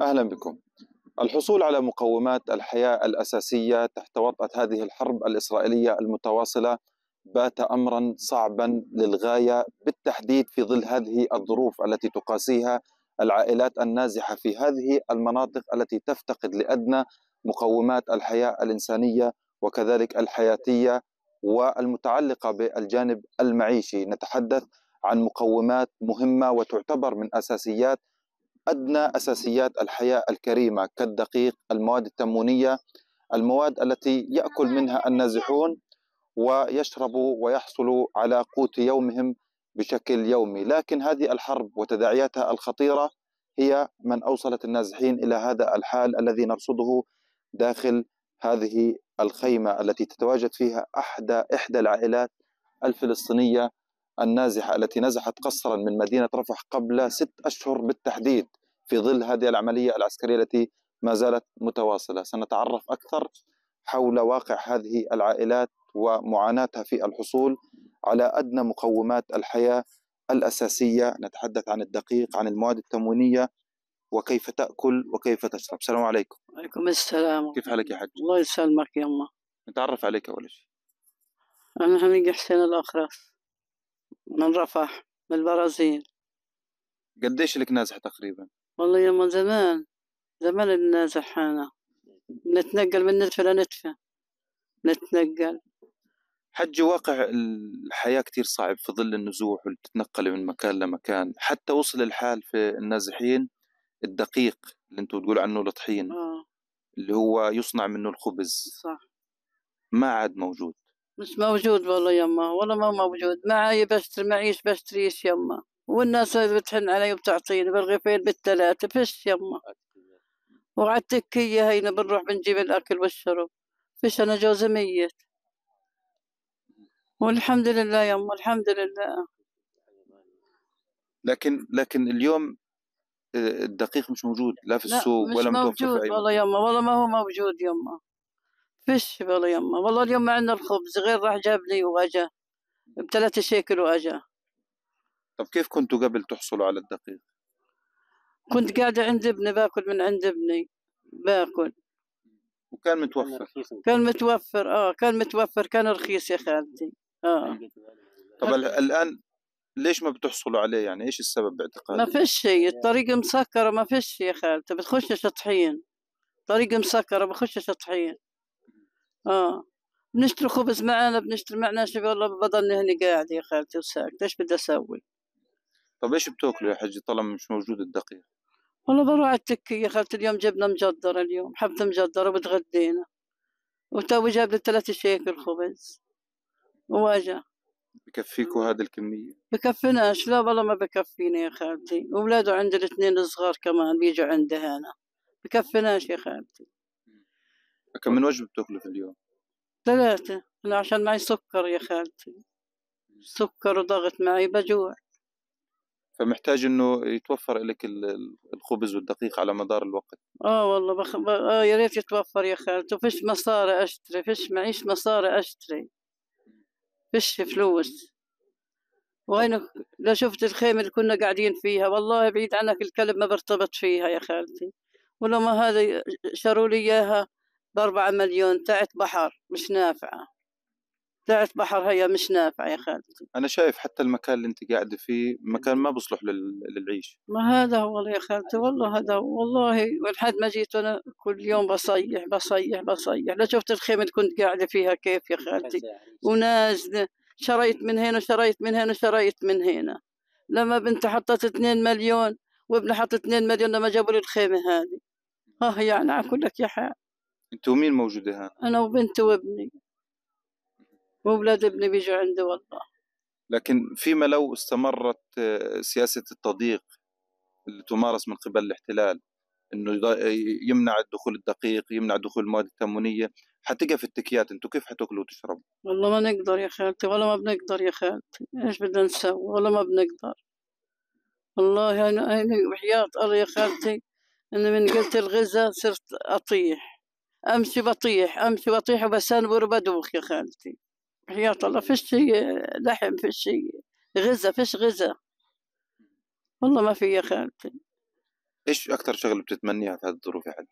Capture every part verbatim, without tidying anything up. أهلا بكم. الحصول على مقومات الحياة الأساسية تحت وطأة هذه الحرب الإسرائيلية المتواصلة بات أمرا صعبا للغاية، بالتحديد في ظل هذه الظروف التي تقاسيها العائلات النازحة في هذه المناطق التي تفتقد لأدنى مقومات الحياة الإنسانية وكذلك الحياتية والمتعلقة بالجانب المعيشي. نتحدث عن مقومات مهمة وتعتبر من أساسيات أدنى أساسيات الحياة الكريمة، كالدقيق، المواد التموينية، المواد التي يأكل منها النازحون ويشربوا ويحصلوا على قوت يومهم بشكل يومي. لكن هذه الحرب وتداعياتها الخطيرة هي من أوصلت النازحين إلى هذا الحال الذي نرصده داخل هذه الخيمة التي تتواجد فيها أحدى إحدى العائلات الفلسطينية النازحة التي نزحت قسرا من مدينة رفح قبل ست أشهر بالتحديد، في ظل هذه العملية العسكرية التي ما زالت متواصلة. سنتعرف أكثر حول واقع هذه العائلات ومعاناتها في الحصول على أدنى مقومات الحياة الأساسية. نتحدث عن الدقيق، عن المواد التموينية، وكيف تأكل وكيف تشرب. السلام عليكم. وعليكم السلام. كيف حالك يا حاج؟ الله يسلمك يما. نتعرف عليك أول شيء. أنا هميق حسين الأخرس من رفح بالبرازيل. قديش لك نازح تقريبا؟ والله يما زمان زمان النازح، أنا نتنقل من نتفة لنتفة نتنقل. حج واقع الحياة كتير صعب في ظل النزوح وتتنقل من مكان لمكان، حتى وصل الحال في النازحين الدقيق اللي انتم تقول عنه الطحين، آه. اللي هو يصنع منه الخبز، صح، ما عاد موجود. مش موجود والله يما، والله ما موجود. معي بشتري معيش بشتريش يما، والناس بتحن علي وبتعطيني بالغفير بالثلاثة فيش يما، وعلى التكية هينا بنروح بنجيب الأكل والشرب فيش. أنا جوزي ميت والحمد لله يما، الحمد لله. لكن لكن اليوم الدقيق مش موجود لا في السوق ولا متوفر في أي. والله يما، والله ما هو موجود يما، فيش والله يما. والله اليوم عندنا الخبز غير، راح جاب لي وأجا بثلاثة شيكل وأجا. طب كيف كنتوا قبل تحصلوا على الدقيق؟ كنت قاعدة عند ابني باكل من عند ابني باكل، وكان متوفر كان متوفر اه كان متوفر كان رخيص يا خالتي. اه طب الآن ليش ما بتحصلوا عليه؟ يعني ايش السبب باعتقادك؟ ما فيش شيء، الطريق مسكرة، ما فيش يا خالتي، بتخش شطحين، طريق مسكرة بخش شطحين. اه بنشتري خبز معانا، بنشتري معناش. والله بضلني هني قاعد يا خالتي وساكت، ايش بدي اسوي؟ طب ايش بتاكلوا يا حجي طالما مش موجود الدقيق؟ والله بروح على التكية يا خالتي. اليوم جبنا مجدرة، اليوم حبة مجدرة وبتغدينا، وتو جاب لي ثلاثة شيكل خبز وواجه. بكفيكوا هذه الكمية؟ بكفناش، لا والله ما بكفينا يا خالتي، وأولاده عندي الاثنين الصغار كمان بيجوا عندي هنا، بكفناش يا خالتي. كم من وجبة بتاكلوا في اليوم؟ ثلاثة، أنا عشان معي سكر يا خالتي، سكر وضغط معي بجوع. فمحتاج انه يتوفر لك الخبز والدقيق على مدار الوقت. اه والله بخ... ب... اه يا ريت يتوفر يا خالتي. فيش مصاري اشتري، فيش معيش مصاري اشتري، فيش فلوس. وين لو شفت الخيمه اللي كنا قاعدين فيها، والله بعيد عنك الكلب ما برتبط فيها يا خالتي. ولو ما هذا شروا لي اياها بأربعة مليون، تاعت بحر مش نافعه، تاعت بحر هي مش نافعه يا خالتي. انا شايف حتى المكان اللي انت قاعده فيه مكان ما بصلح للعيش. ما هذا هو والله يا خالتي، والله هذا هو. والله لحد ما جيت انا كل يوم بصيح بصيح بصيح. لا شفت الخيمه اللي كنت قاعده فيها كيف يا خالتي، ونازله شريت من هنا وشريت من هنا وشريت من هنا. لما بنتي حطت اثنين مليون وابني حط اثنين مليون لما جابوا لي الخيمه هذه. اه يعني اقول لك يا حاج. انتوا مين موجوده هنا؟ انا وبنتي وابني وأولاد ابني بيجوا عندي والله. لكن فيما لو استمرت سياسة التضييق اللي تمارس من قبل الاحتلال، انه يمنع دخول الدقيق، يمنع دخول المواد التموينية، حتقف التكيات، انتم كيف حتاكلوا وتشربوا؟ والله ما نقدر يا خالتي، والله ما بنقدر يا خالتي، ايش بدنا نسوي؟ والله ما بنقدر. والله وحياة الله يا خالتي اني من قلت الغزة صرت اطيح، امشي بطيح، امشي بطيح وبسنبر وبدوخ يا خالتي. يا الله فيش لحم، فيش غزة، فيش غزة، والله ما في يا خالتي. ايش اكثر شغله بتتمنيها في هالظروف يا حجه؟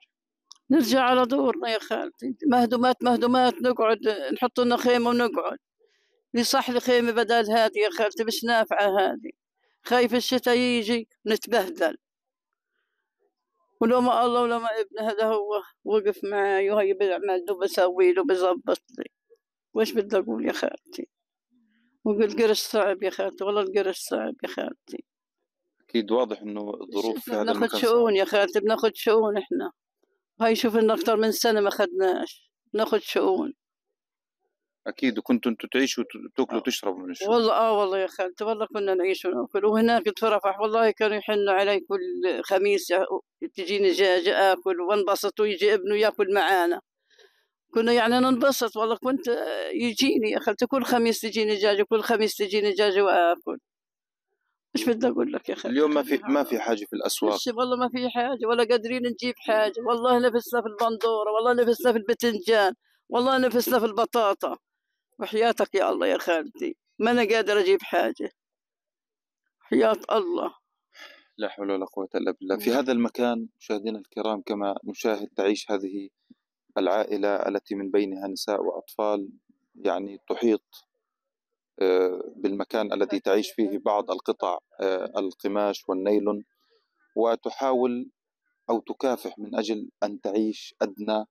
نرجع على دورنا يا خالتي، مهدومات مهدومات نقعد نحط لنا خيمه ونقعد. يصح لي خيمه بدل هذه يا خالتي، مش نافعه هذه. خايف الشتاء يجي نتبهدل. ولو ما الله ولو ما ابن هذا هو وقف معي وهي بيعمل له بسوي له بظبط لي. وش بدي اقول يا خالتي؟ وقلت قرش صعب يا خالتي، والله القرش صعب يا خالتي. اكيد واضح انه الظروف في هذا المكان بناخذ شؤون يا خالتي، بناخذ شؤون احنا. هاي شوف لنا اكثر من سنه ما اخذناش، بناخذ شؤون. اكيد، وكنتوا انتوا تعيشوا وتاكلوا وتشربوا من الشؤون. والله اه والله يا خالتي، والله كنا نعيش وناكل، وهناك تفرفح والله كانوا يحنوا علي كل خميس تجيني دجاجه اكل وانبسط، ويجي ابنه ياكل معانا. كنا يعني ننبسط والله، كنت يجيني يا خالتي كل خميس تجيني دجاجه، كل خميس تجيني دجاجه واكل. مش بدي اقول لك يا خالتي. اليوم ما في ما في حاجه في الاسواق. والله ما في حاجه، ولا قادرين نجيب حاجه، والله نفسنا في البندوره، والله نفسنا في البتنجان، والله نفسنا في البطاطا. وحياتك يا الله يا خالتي، ما انا قادر اجيب حاجه. حياه الله. لا حول ولا قوه الا بالله. في هذا المكان مشاهدينا الكرام كما نشاهد تعيش هذه العائله التي من بينها نساء واطفال، يعني تحيط بالمكان الذي تعيش فيه بعض القطع القماش والنيلون، وتحاول أو تكافح من أجل أن تعيش أدنى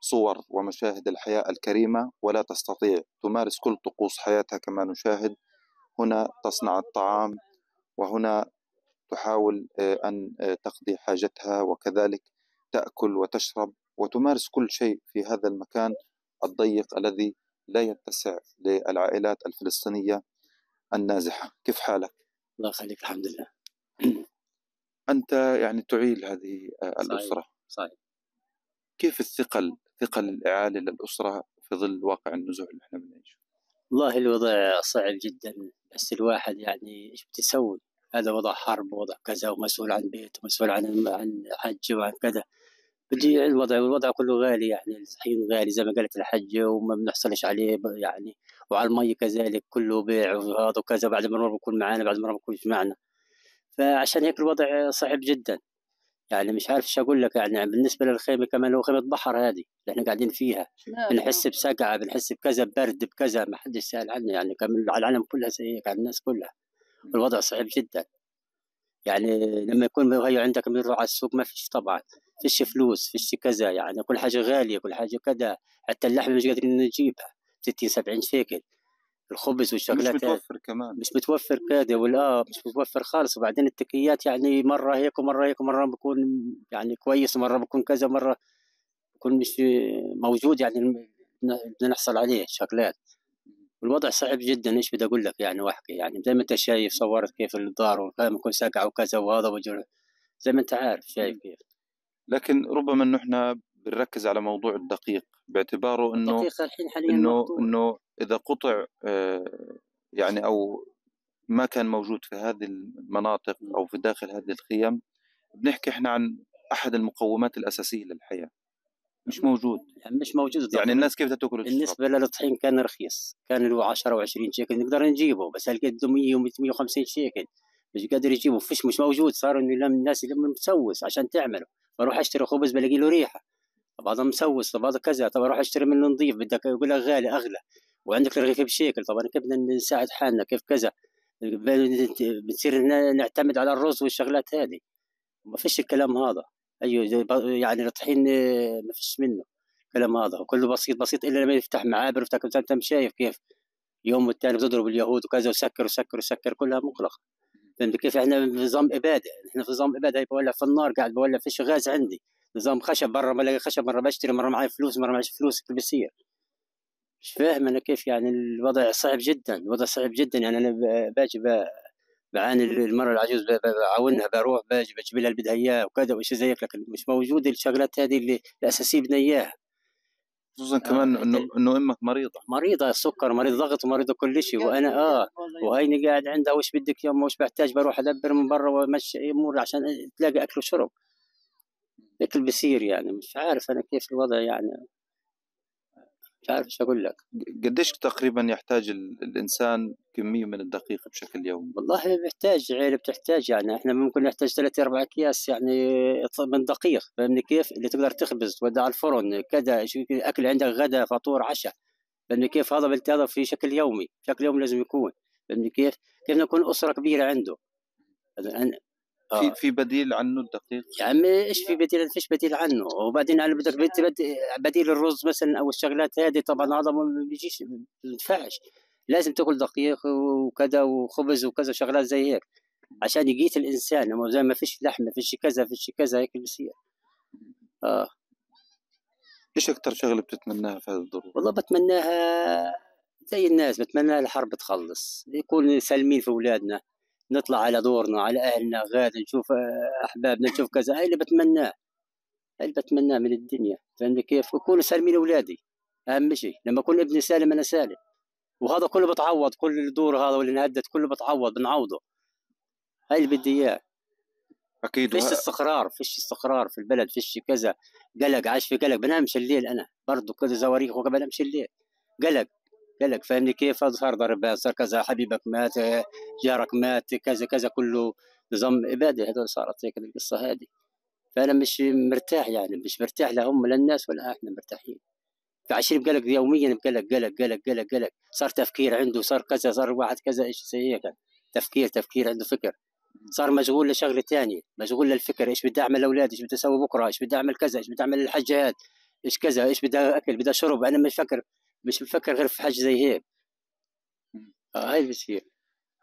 صور ومشاهد الحياة الكريمة، ولا تستطيع، تمارس كل طقوس حياتها كما نشاهد. هنا تصنع الطعام، وهنا تحاول أن تقضي حاجتها، وكذلك تأكل وتشرب وتمارس كل شيء في هذا المكان الضيق الذي لا يتسع للعائلات الفلسطينية النازحة. كيف حالك؟ الله يخليك، الحمد لله. أنت يعني تعيل هذه الأسرة. صحيح. كيف الثقل، ثقل الإعالة للأسرة في ظل واقع النزوح اللي احنا بنعيشه؟ والله الوضع صعب جدا، بس الواحد يعني ايش بتسوي؟ هذا وضع حرب ووضع كذا، ومسؤول عن بيت ومسؤول عن عن حج وعن كذا. بدي الوضع الوضع كله غالي، يعني الطحين غالي زي ما قالت الحجة، وما بنحصلش عليه يعني، وعلى المي كذلك كله بيع وهذا وكذا، بعد مرة بكون معانا بعد مرة بكون معنا. فعشان هيك الوضع صعب جدا، يعني مش عارف شو اقول لك. يعني بالنسبة للخيمة كمان، لو خيمة بحر هذه اللي احنا قاعدين فيها، بنحس بسقعة، بنحس بكذا، برد بكذا، ما حدش سأل عنا، يعني كمان على العالم كلها زي هيك، على الناس كلها. والوضع صعب جدا، يعني لما يكون هي عندك بنروح على السوق ما فيش، طبعا فيش فلوس، فيش كذا، يعني كل حاجه غاليه، كل حاجه كذا، حتى اللحمه مش قادرين نجيبها ستين سبعين شيكل، الخبز والشغلات مش متوفر كمان، مش متوفر كذا، ولا مش متوفر خالص. وبعدين التكيات يعني مره هيك ومره هيك، ومره بكون يعني كويس، ومره بكون كذا، مره بكون مش موجود، يعني بدنا نحصل عليه شغلات. الوضع صعب جدا، ايش بدي اقول لك يعني واحكي، يعني زي ما انت شايف صورت كيف الدار وكون ساقعه وكذا وهذا وجل، زي ما انت عارف شايف كيف. لكن ربما انه احنا بنركز على موضوع الدقيق، باعتباره انه الحين حاليا انه انه اذا قطع يعني او ما كان موجود في هذه المناطق او في داخل هذه الخيم، بنحكي احنا عن احد المقومات الاساسيه للحياه. مش موجود، يعني مش موجود الضغط. يعني الناس كيف تاكل؟ بالنسبه للطحين كان رخيص، كان له عشرة وعشرين شيكل نقدر نجيبه، بس لقيت مية ومية وخمسين شيكل مش قادر يجيبه، فيش، مش موجود. صار انه الناس لما مسوس عشان تعمله، بروح اشتري خبز بلاقي له ريحه، طب هذا مسوس، طب هذا كذا، طب اروح اشتري من نظيف، بدك يقول لك غالي اغلى، وعندك الرغيف بشيكل. طبعا كيف بدنا نساعد حالنا، كيف كذا بنصير نعتمد على الرز والشغلات هذه، ما فيش الكلام هذا. ايوه يعني الطحين ما فيش منه الكلام هذا، وكله بسيط بسيط، الا لما يفتح معابر ويفتح. انت مش شايف كيف يوم والثاني بتضرب اليهود وكذا، وسكر وسكر وسكر، كلها مغلقه. فهمت كيف؟ احنا في نظام اباده، احنا في نظام اباده، بولع في النار، قاعد بولع، فيش غاز عندي، نظام خشب، برا بلاقي خشب، مره بشتري، مره معي فلوس، مره معيش فلوس، كيف بيصير؟ مش فاهم انا كيف، يعني الوضع صعب جدا، الوضع صعب جدا. يعني انا باجي بعاني، المرة العجوز بعاونها، بروح باجي بجيب لها اللي بدها اياه وكذا وإشي زي هيك، لكن مش موجودة الشغلات هذه اللي الأساسية بدنا اياها. خصوصا كمان انه انه امك مريضة، مريضة السكر، مريض ضغط، ومريضة كل شيء، وانا اه وهيني قاعد عندها، وش بدك يما، وش بحتاج، بروح ادبر من برا وامشي امور عشان تلاقي اكل وشرب. اكل بصير، يعني مش عارف انا كيف الوضع، يعني مش عارف ايش اقول لك. قديش تقريبا يحتاج الانسان كميه من الدقيق بشكل يومي؟ والله بيحتاج، عيله بتحتاج، يعني احنا ممكن نحتاج ثلاث اربع اكياس يعني من دقيق، فاهمني كيف؟ اللي تقدر تخبز تودع الفرن كذا، اكل عندك غدا فطور عشاء، فاهمني كيف؟ هذا بالتالي في شكل يومي، شكل يومي لازم يكون، فاهمني كيف؟ كيف نكون اسره كبيره عنده. آه. في في بديل عنه الدقيق؟ يا عمي ايش في بديل؟ ما فيش بديل عنه، وبعدين انا بدك بديل الرز مثلا او الشغلات هذه، طبعا هذا ما بيجيش، ما بينفعش، لازم تاكل دقيق وكذا وخبز وكذا شغلات زي هيك عشان يقيت الانسان، زي ما فيش لحم ما فيش كذا ما فيش كذا هيك بصير. اه ايش اكثر شغله بتتمناها في هذه الظروف؟ والله بتمناها زي الناس، بتمناها الحرب تخلص، يكون سالمين في اولادنا، نطلع على دورنا على اهلنا، غادي نشوف احبابنا، نشوف كذا، هاي اللي بتمناه، هاي اللي بتمناه من الدنيا، فهمني كيف؟ ويكونوا سالمين اولادي، اهم شيء، لما يكون ابني سالم انا سالم، وهذا كله بتعوض، كل الدور هذا واللي انهدت كله بتعوض، بنعوضه، هاي اللي بدي اياه. اكيد. فيش استقرار، فيش استقرار في البلد، فيش كذا، قلق، عايش في قلق، بنامش الليل انا، برضه كذا زواريخ وبنامش الليل، قلق قالك، فاهمني كيف؟ صار ضربات، صار كذا، حبيبك مات، جارك مات، كذا كذا، كله نظام اباده، هذول صارت هيك القصه هذه. فانا مش مرتاح، يعني مش مرتاح لا هم لا الناس ولا احنا مرتاحين. فعايشين بقلق يوميا، بقلق قلق قلق قلق قلق، صار تفكير عنده، صار كذا، صار واحد كذا، ايش زي هيك، تفكير تفكير عنده فكر، صار مشغول لشغله ثانيه، مشغول للفكر، ايش بدي اعمل لاولادي، ايش بدي اسوي بكره، ايش بدي اعمل كذا، ايش بدي اعمل للحجات، ايش كذا، ايش بدي اكل، بدي اشرب، انا مش فكر، مش بفكر غير في حاجه زي هيك. آه هاي اللي بصير.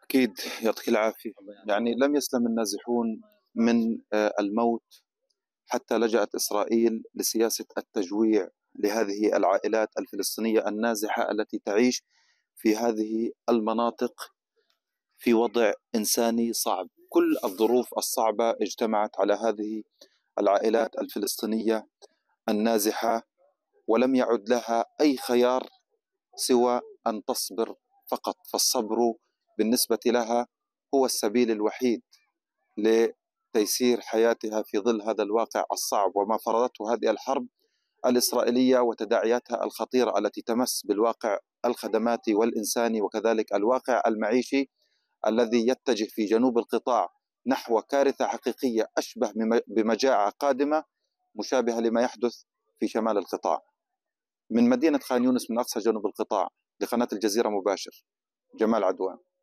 اكيد. يعطيك العافيه. يعني لم يسلم النازحون من الموت حتى لجأت اسرائيل لسياسه التجويع لهذه العائلات الفلسطينيه النازحه التي تعيش في هذه المناطق في وضع انساني صعب. كل الظروف الصعبه اجتمعت على هذه العائلات الفلسطينيه النازحه، ولم يعد لها أي خيار سوى أن تصبر فقط، فالصبر بالنسبة لها هو السبيل الوحيد لتيسير حياتها في ظل هذا الواقع الصعب وما فرضته هذه الحرب الإسرائيلية وتداعياتها الخطيرة التي تمس بالواقع الخدماتي والإنساني وكذلك الواقع المعيشي الذي يتجه في جنوب القطاع نحو كارثة حقيقية أشبه بمجاعة قادمة مشابهة لما يحدث في شمال القطاع. من مدينة خان يونس، من أقصى جنوب القطاع، لقناة الجزيرة مباشر، جمال عدوان.